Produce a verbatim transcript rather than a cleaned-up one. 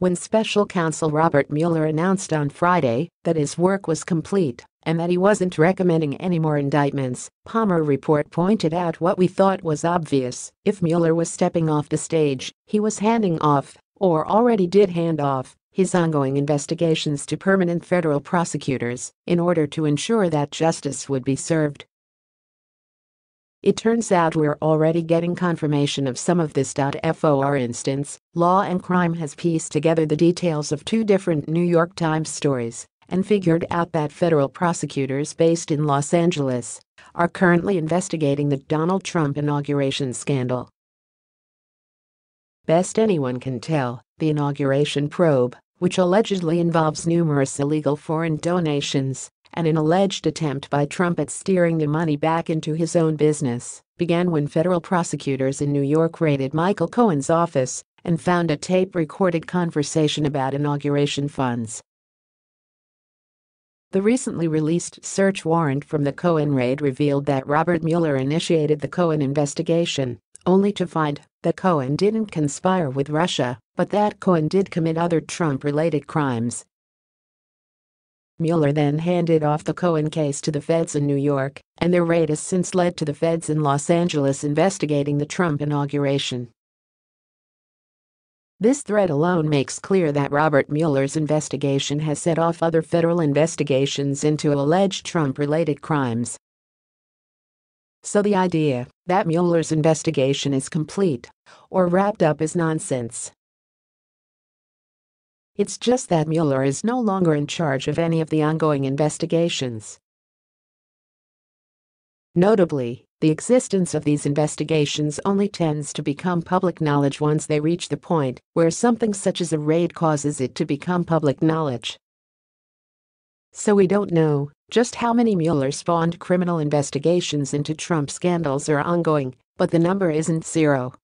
when special counsel Robert Mueller announced on Friday that his work was complete and that he wasn't recommending any more indictments. Palmer Report pointed out what we thought was obvious: if Mueller was stepping off the stage, he was handing off, or already did hand off, his ongoing investigations to permanent federal prosecutors in order to ensure that justice would be served. It turns out we're already getting confirmation of some of this. For instance, Law and Crime has pieced together the details of two different New York Times stories and figured out that federal prosecutors based in Los Angeles are currently investigating the Donald Trump inauguration scandal. Best anyone can tell, the inauguration probe, which allegedly involves numerous illegal foreign donations and an alleged attempt by Trump at steering the money back into his own business, began when federal prosecutors in New York raided Michael Cohen's office and found a tape-recorded conversation about inauguration funds. The recently released search warrant from the Cohen raid revealed that Robert Mueller initiated the Cohen investigation, only to find that Cohen didn't conspire with Russia, but that Cohen did commit other Trump-related crimes. Mueller then handed off the Cohen case to the feds in New York, and their raid has since led to the feds in Los Angeles investigating the Trump inauguration. This thread alone makes clear that Robert Mueller's investigation has set off other federal investigations into alleged Trump-related crimes. So the idea that Mueller's investigation is complete or wrapped up is nonsense. It's just that Mueller is no longer in charge of any of the ongoing investigations. Notably, the existence of these investigations only tends to become public knowledge once they reach the point where something such as a raid causes it to become public knowledge. So we don't know just how many Mueller-spawned criminal investigations into Trump scandals are ongoing, but the number isn't zero.